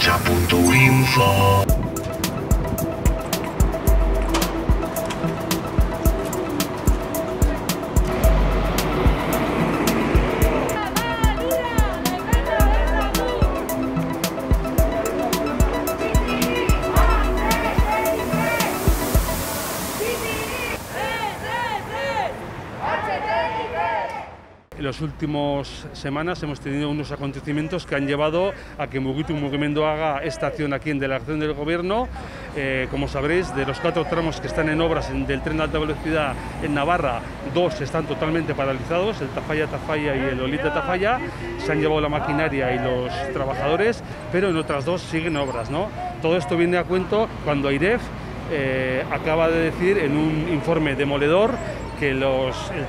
Escucha.info. En las últimas semanas hemos tenido unos acontecimientos que han llevado a que Mugitu Mugimendo haga esta acción aquí en delegación del Gobierno. Como sabréis, de los 4 tramos que están en obras del tren de alta velocidad en Navarra, 2 están totalmente paralizados, el Tafalla-Tafalla y el Olite-Tafalla. Se han llevado la maquinaria y los trabajadores, pero en otras 2 siguen obras, ¿no? Todo esto viene a cuento cuando AIREF acaba de decir en un informe demoledor que el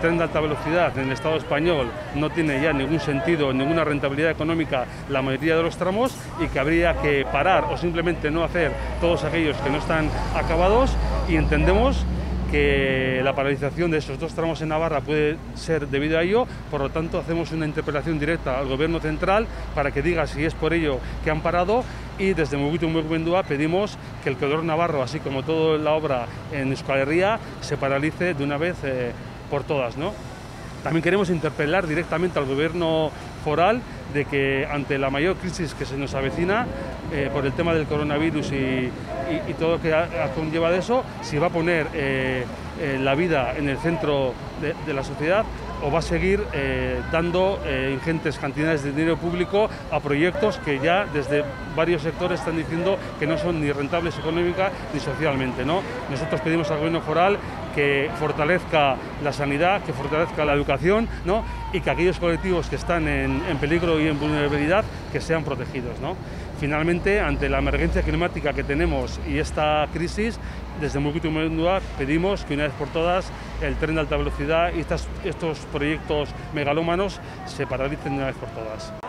tren de alta velocidad en el Estado español no tiene ya ningún sentido, ninguna rentabilidad económica la mayoría de los tramos y que habría que parar o simplemente no hacer todos aquellos que no están acabados, y entendemos que la paralización de esos 2 tramos en Navarra puede ser debido a ello. Por lo tanto, hacemos una interpelación directa al Gobierno central para que diga si es por ello que han parado, y desde Mugitu Mugimendua pedimos que el corredor navarro, así como toda la obra en Euskal Herria, se paralice de una vez por todas, ¿no? También queremos interpelar directamente al Gobierno foral de que ante la mayor crisis que se nos avecina por el tema del coronavirus y todo lo que ha conllevado eso, si va a poner la vida en el centro de la sociedad o va a seguir dando ingentes cantidades de dinero público a proyectos que ya desde varios sectores están diciendo que no son ni rentables económica ni socialmente, ¿no? Nosotros pedimos al Gobierno foral que fortalezca la sanidad, que fortalezca la educación, ¿no? Y que aquellos colectivos que están en peligro y en vulnerabilidad que sean protegidos, ¿no? Finalmente, ante la emergencia climática que tenemos y esta crisis, desde Mugitu Mugimendua pedimos que una vez por todas el tren de alta velocidad y estos proyectos megalómanos se paralicen de una vez por todas.